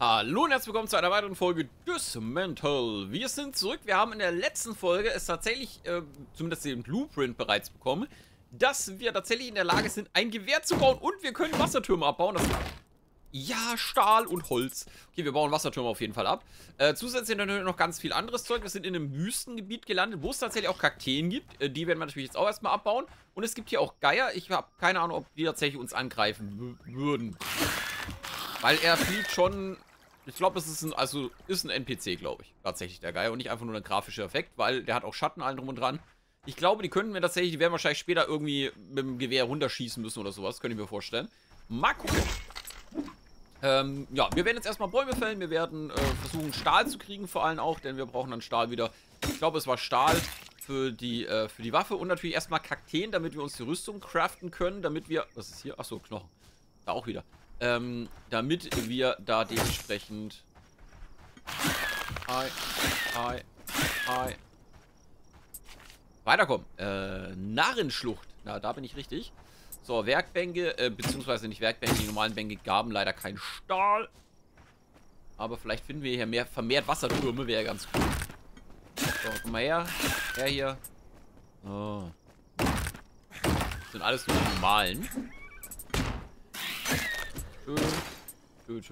Hallo und herzlich willkommen zu einer weiteren Folge Dysmantle. Wir sind zurück. Wir haben in der letzten Folge es tatsächlich, zumindest den Blueprint bereits bekommen, dass wir tatsächlich in der Lage sind, ein Gewehr zu bauen und wir können Wassertürme abbauen. Das ja, Stahl und Holz. Okay, wir bauen Wassertürme auf jeden Fall ab. Zusätzlich natürlich noch ganz viel anderes Zeug. Wir sind in einem Wüstengebiet gelandet, wo es tatsächlich auch Kakteen gibt. Die werden wir natürlich jetzt auch erstmal abbauen. Und es gibt hier auch Geier. Ich habe keine Ahnung, ob die tatsächlich uns angreifen würden. Weil er fliegt schon... Ich glaube, es ist ein NPC, glaube ich. Tatsächlich der Geier und nicht einfach nur ein grafischer Effekt, weil der hat auch Schatten allen drum und dran. Ich glaube, die werden wahrscheinlich später irgendwie mit dem Gewehr runterschießen müssen oder sowas. Könnte ich mir vorstellen. Mal gucken. Ja, wir werden jetzt erstmal Bäume fällen. Wir werden versuchen, Stahl zu kriegen, vor allem auch, denn wir brauchen dann Stahl wieder. Ich glaube, es war Stahl für die Waffe und natürlich erstmal Kakteen, damit wir uns die Rüstung craften können, damit wir... Was ist hier? Achso, Knochen. Da auch wieder. Damit wir da dementsprechend... Weiterkommen. Narrenschlucht. Na, da bin ich richtig. So, Werkbänke, beziehungsweise nicht Werkbänke, die normalen Bänke gaben leider keinen Stahl. Aber vielleicht finden wir hier mehr vermehrt Wassertürme, wäre ja ganz cool. So, komm mal her. Her hier. Oh. Das sind alles nur normalen.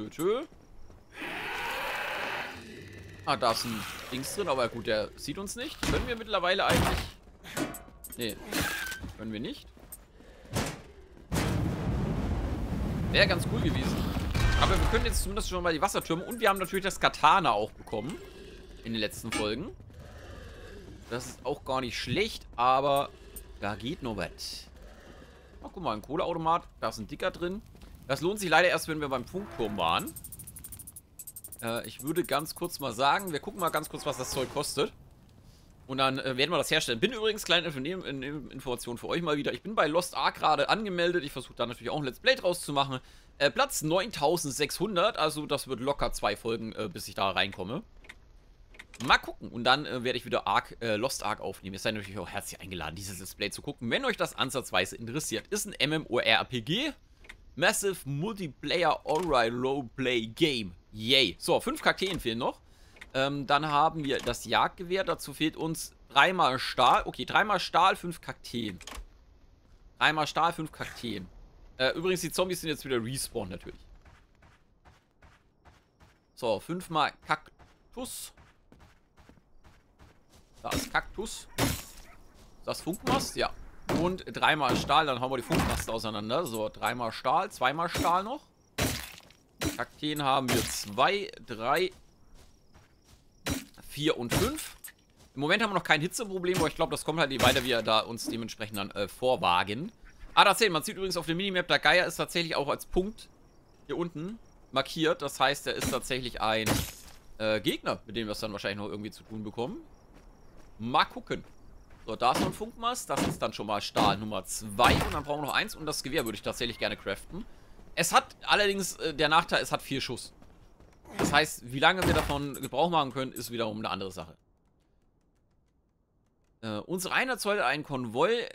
Tschö. Ah, da ist ein Dings drin, aber gut, der sieht uns nicht. Können wir mittlerweile eigentlich... Nee, können wir nicht. Wäre ganz cool gewesen. Aber wir können jetzt zumindest schon mal die Wassertürme... Und wir haben natürlich das Katana auch bekommen. In den letzten Folgen. Das ist auch gar nicht schlecht, aber... Da geht noch was. Oh, guck mal, ein Kohleautomat. Da ist ein Dicker drin. Das lohnt sich leider erst, wenn wir beim Funkturm waren. Ich würde ganz kurz mal sagen, wir gucken mal ganz kurz, was das Zeug kostet. Und dann werden wir das herstellen. Bin übrigens, kleine Information für euch mal wieder. Ich bin bei Lost Ark gerade angemeldet. Ich versuche da natürlich auch ein Let's Play draus zu machen. Platz 9600. Also das wird locker 2 Folgen, bis ich da reinkomme. Mal gucken. Und dann werde ich wieder Lost Ark aufnehmen. Ihr seid natürlich auch herzlich eingeladen, dieses Let's Play zu gucken, wenn euch das ansatzweise interessiert. Ist ein MMORPG. Massive Multiplayer Alright Roleplay Game. Yay. So, 5 Kakteen fehlen noch. Dann haben wir das Jagdgewehr. Dazu fehlt uns 3-mal Stahl. Okay, 3-mal Stahl, 5 Kakteen. 3-mal Stahl, 5 Kakteen. Übrigens, die Zombies sind jetzt wieder respawned natürlich. So, 5-mal Kaktus. Da ist Kaktus. Das Funkmast, ja. Und 3-mal Stahl, dann hauen wir die Funkmasten auseinander. So, 3-mal Stahl, 2-mal Stahl noch. Kakteen haben wir 2, 3, 4 und 5. Im Moment haben wir noch kein Hitzeproblem, aber ich glaube, das kommt halt je weiter wir da uns dementsprechend dann vorwagen. Ah, da sehen, man sieht übrigens auf der Minimap, der Geier ist tatsächlich auch als Punkt hier unten markiert. Das heißt, er ist tatsächlich ein Gegner, mit dem wir es dann wahrscheinlich noch irgendwie zu tun bekommen. Mal gucken. So, da ist noch ein Funkmast. Das ist dann schon mal Stahl Nummer 2. Und dann brauchen wir noch 1. Und das Gewehr würde ich tatsächlich gerne craften. Es hat allerdings der Nachteil, es hat 4 Schuss. Das heißt, wie lange wir davon Gebrauch machen können, ist wiederum eine andere Sache. Unsere Einheit sollte einen Konvoi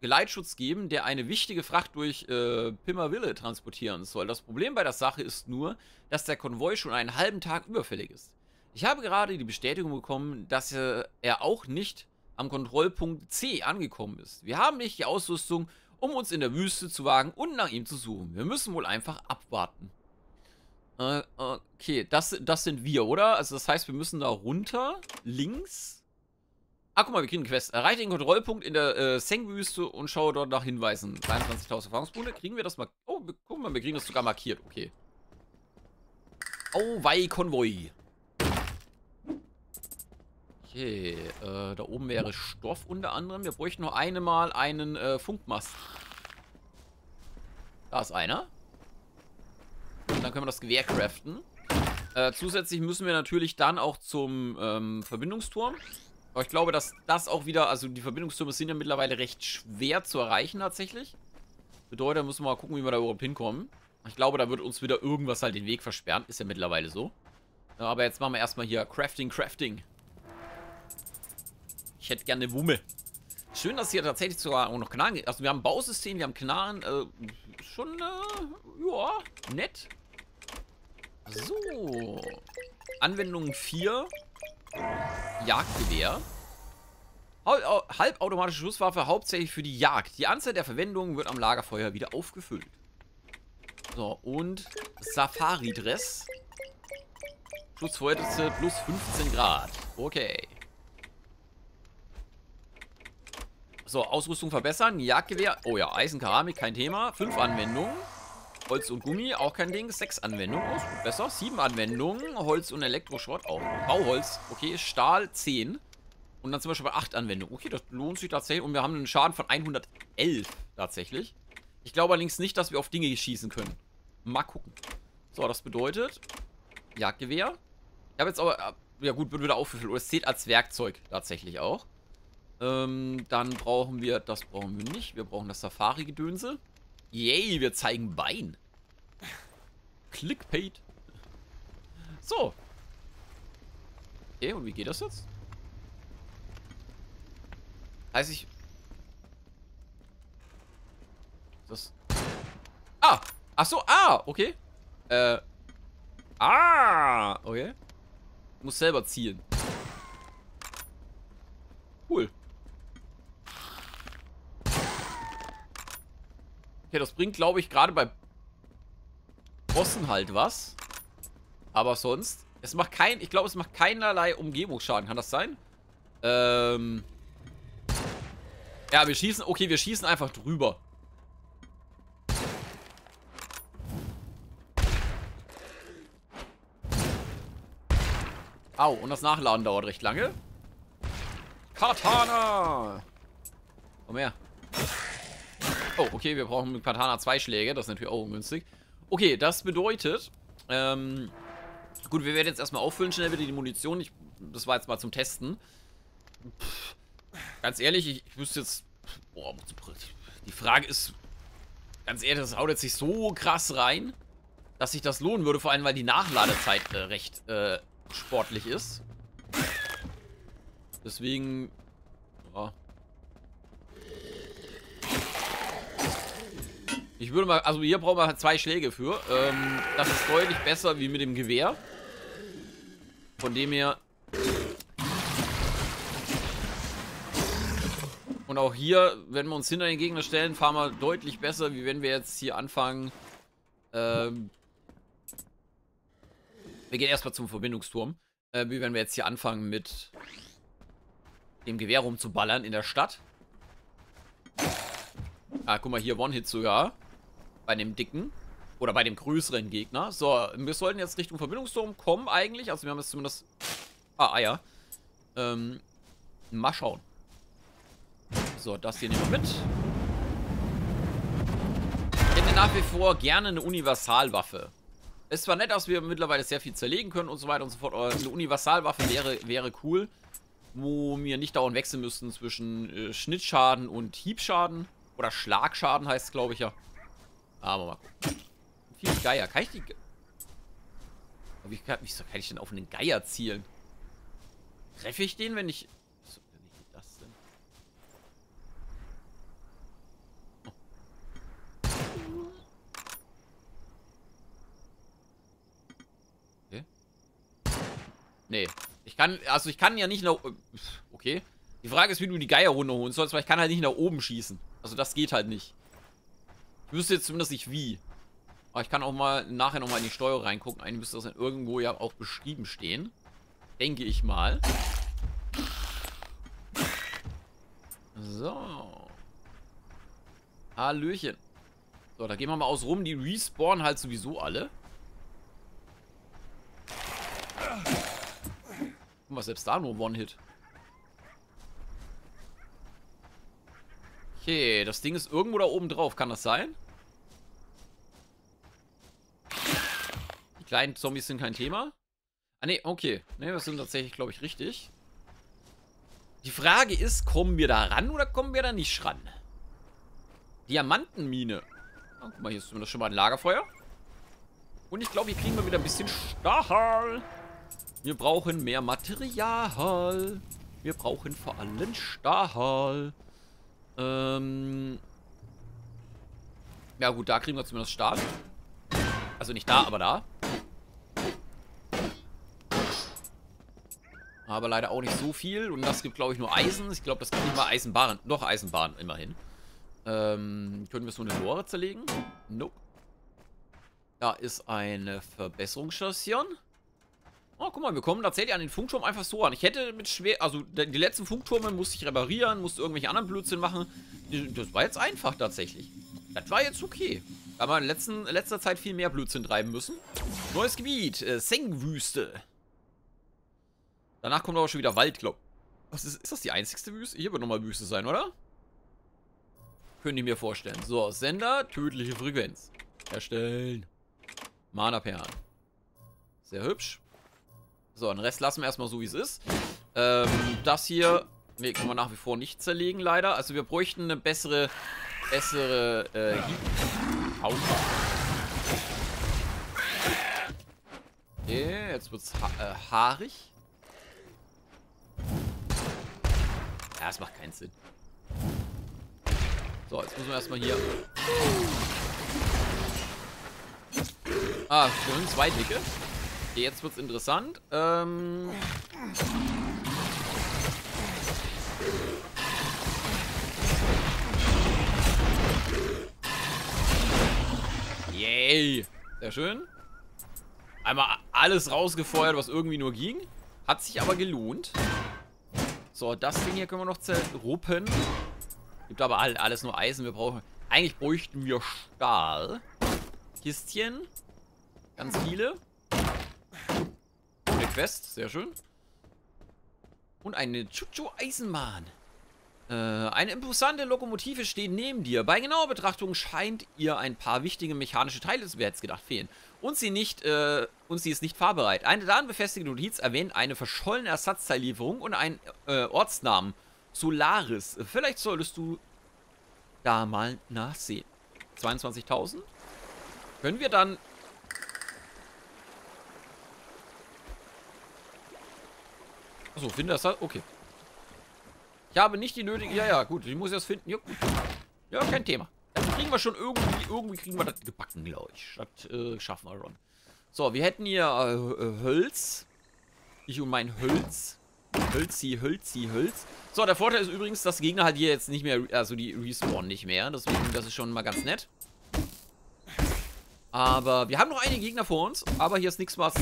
Geleitschutz geben, der eine wichtige Fracht durch Pimmerville transportieren soll. Das Problem bei der Sache ist nur, dass der Konvoi schon einen halben Tag überfällig ist. Ich habe gerade die Bestätigung bekommen, dass er auch nicht am Kontrollpunkt C angekommen ist. Wir haben nicht die Ausrüstung, um uns in der Wüste zu wagen und nach ihm zu suchen. Wir müssen wohl einfach abwarten. Okay, das sind wir, oder? Also das heißt, wir müssen da runter, links. Ah, guck mal, wir kriegen eine Quest. Erreiche den Kontrollpunkt in der Sengwüste und schaue dort nach Hinweisen. 23.000 Erfahrungspunkte. Kriegen wir das mal... Oh, guck mal, wir kriegen das sogar markiert. Okay. Oh, wei, Konvoi. Okay, da oben wäre Stoff unter anderem. Wir bräuchten nur einmal einen Funkmast. Da ist einer. Und dann können wir das Gewehr craften. Zusätzlich müssen wir natürlich dann auch zum Verbindungsturm. Aber ich glaube, dass das auch wieder... Also die Verbindungstürme sind ja mittlerweile recht schwer zu erreichen tatsächlich. Bedeutet, da müssen wir mal gucken, wie wir da überhaupt hinkommen. Ich glaube, da wird uns wieder irgendwas halt den Weg versperren. Ist ja mittlerweile so. Aber jetzt machen wir erstmal hier Crafting. Ich hätte gerne eine Wumme. Schön, dass hier tatsächlich sogar auch noch Knarren gibt. Also wir haben ein Bausystem, wir haben Knarren. Schon, ja, nett. So. Anwendung 4. Jagdgewehr. Halbautomatische Schusswaffe, hauptsächlich für die Jagd. Die Anzahl der Verwendungen wird am Lagerfeuer wieder aufgefüllt. So, und Safari-Dress. Schutzfeuerdichte plus 15 Grad. Okay. So, Ausrüstung verbessern. Jagdgewehr. Oh ja, Eisenkeramik, kein Thema. 5 Anwendungen. Holz und Gummi, auch kein Ding. 6 Anwendungen. Oh, ist besser. 7 Anwendungen. Holz und Elektroschrott auch. Bauholz. Okay, Stahl 10. Und dann sind wir schon bei 8 Anwendungen. Okay, das lohnt sich tatsächlich. Und wir haben einen Schaden von 111 tatsächlich. Ich glaube allerdings nicht, dass wir auf Dinge schießen können. Mal gucken. So, das bedeutet Jagdgewehr. Ich habe jetzt aber... Ja gut, wird wieder aufgefüllt. Oder es zählt als Werkzeug tatsächlich auch. Dann brauchen wir, das brauchen wir nicht. Wir brauchen das Safari-Gedönse. Yay, wir zeigen Bein. Clickbait. So. Okay, und wie geht das jetzt? Heißt ich... Das... Ah! Ach so, ah, okay. Ah, okay. Ich muss selber zielen. Cool. Okay, das bringt, glaube ich, gerade bei Bossen halt was. Aber sonst... Es macht kein... Ich glaube, es macht keinerlei Umgebungsschaden. Kann das sein? Ja, wir schießen... Okay, wir schießen einfach drüber. Au, und das Nachladen dauert recht lange. Katana! Komm her. Oh, okay, wir brauchen mit Katana 2 Schläge. Das ist natürlich auch ungünstig. Okay, das bedeutet... gut, wir werden jetzt erstmal auffüllen. Schnell bitte die Munition. Das war jetzt mal zum Testen. Ganz ehrlich, ich wüsste jetzt... Boah, die Frage ist... Ganz ehrlich, das haut jetzt nicht so krass rein, dass sich das lohnen würde. Vor allem, weil die Nachladezeit recht sportlich ist. Deswegen... Ja. Ich würde mal... Also hier brauchen wir 2 Schläge für. Das ist deutlich besser wie mit dem Gewehr. Von dem her... Und auch hier, wenn wir uns hinter den Gegner stellen, fahren wir deutlich besser, wie wenn wir jetzt hier anfangen. Wir gehen erstmal zum Verbindungsturm. Wie wenn wir jetzt hier anfangen mit dem Gewehr rumzuballern in der Stadt. Ah, guck mal hier, One-Hit sogar. Bei dem dicken. Oder bei dem größeren Gegner. So, wir sollten jetzt Richtung Verbindungsturm kommen eigentlich. Also wir haben jetzt zumindest... Ah, Eier. Mal schauen. So, das hier nehmen wir mit. Ich hätte nach wie vor gerne eine Universalwaffe. Es war nett, dass wir mittlerweile sehr viel zerlegen können und so weiter und so fort. Aber eine Universalwaffe wäre cool, wo wir nicht dauernd wechseln müssten zwischen Schnittschaden und Hiebschaden. Oder Schlagschaden heißt es, glaube ich, ja. Aber mal gucken. Viele Geier. Kann ich die... Wie kann ich denn auf einen Geier zielen? Treffe ich den, wenn ich... Nee, ich kann ja nicht nach... Okay. Die Frage ist, wie du die Geier runterholen sollst, weil ich kann halt nicht nach oben schießen. Also das geht halt nicht. Ich wüsste jetzt zumindest nicht wie. Aber ich kann auch mal nachher nochmal in die Steuerung reingucken. Eigentlich müsste das dann irgendwo ja auch beschrieben stehen. Denke ich mal. So. Hallöchen. So, da gehen wir mal aus rum. Die respawnen halt sowieso alle. Guck mal, selbst da nur One-Hit. Okay, das Ding ist irgendwo da oben drauf. Kann das sein? Die kleinen Zombies sind kein Thema. Ah, ne, okay. Ne, das sind tatsächlich, glaube ich, richtig. Die Frage ist, kommen wir da ran oder kommen wir da nicht ran? Diamantenmine. Ah, guck mal, hier ist das schon mal ein Lagerfeuer. Und ich glaube, hier kriegen wir wieder ein bisschen Stahl. Wir brauchen mehr Material. Wir brauchen vor allem Stahl. Ja gut, da kriegen wir zumindest Stahl. Also nicht da, aber da. Aber leider auch nicht so viel. Und das gibt, glaube ich, nur Eisen. Ich glaube, das gibt nicht mal Eisenbahn. Doch, Eisenbahn, immerhin. Können wir so eine Lore zerlegen? Nope. Da ist eine Verbesserungsstation. Oh, guck mal, wir kommen tatsächlich an den Funkturm einfach so an. Ich hätte mit schwer... Also, die letzten Funktürme musste ich reparieren, musste irgendwelche anderen Blödsinn machen. Das war jetzt einfach tatsächlich. Das war jetzt okay. Da haben wir in letzter Zeit viel mehr Blödsinn treiben müssen. Neues Gebiet. Sengwüste. Danach kommt aber schon wieder Wald, glaub ich. Ist das die einzigste Wüste? Hier wird nochmal Wüste sein, oder? Können die mir vorstellen. So, Sender, tödliche Frequenz. Erstellen. Mana-Perlen. Sehr hübsch. So, den Rest lassen wir erstmal so, wie es ist. Das hier... Nee, können wir nach wie vor nicht zerlegen, leider. Also wir bräuchten eine bessere Haut. Okay, jetzt wird's haarig. Ja, das macht keinen Sinn. So, jetzt müssen wir erstmal hier... Ah, schön, zwei dicke. Okay, jetzt wird's interessant. Yay! Sehr schön. Einmal alles rausgefeuert, was irgendwie nur ging. Hat sich aber gelohnt. So, das Ding hier können wir noch zerruppen. Gibt aber alles nur Eisen. Wir brauchen... Eigentlich bräuchten wir Stahl. Kistchen. Ganz viele. Eine Quest. Sehr schön. Und eine Chucho-Eisenbahn. Eine imposante Lokomotive steht neben dir. Bei genauer Betrachtung scheint ihr ein paar wichtige mechanische Teile, wer hätte es gedacht, fehlen. Und sie ist nicht fahrbereit. Eine datenbefestigte Notiz erwähnt eine verschollene Ersatzteillieferung und einen Ortsnamen. Solaris. Vielleicht solltest du da mal nachsehen. 22.000? Können wir dann... Achso, finde das halt... Okay. Ich habe nicht die nötige... Ja, gut. Ich muss das finden. Ja, kein Thema. Das kriegen wir schon irgendwie... Irgendwie kriegen wir das gebacken, glaube ich. Das schaffen wir schon. So, wir hätten hier Hölz. Ich und mein Hölz. Hölz. So, der Vorteil ist übrigens, dass Gegner halt hier jetzt nicht mehr... Also die respawnen nicht mehr. Deswegen, das ist schon mal ganz nett. Aber wir haben noch einige Gegner vor uns. Aber hier ist nichts, was...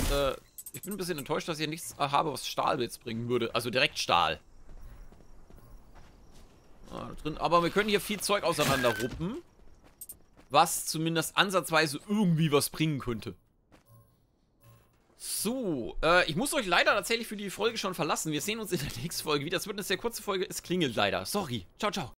ich bin ein bisschen enttäuscht, dass ich hier nichts habe, was Stahl jetzt bringen würde. Also direkt Stahl. Aber wir können hier viel Zeug auseinander ruppen, was zumindest ansatzweise irgendwie was bringen könnte. So, ich muss euch leider tatsächlich für die Folge schon verlassen. Wir sehen uns in der nächsten Folge wieder. Das wird eine sehr kurze Folge. Es klingelt leider. Sorry. Ciao, ciao.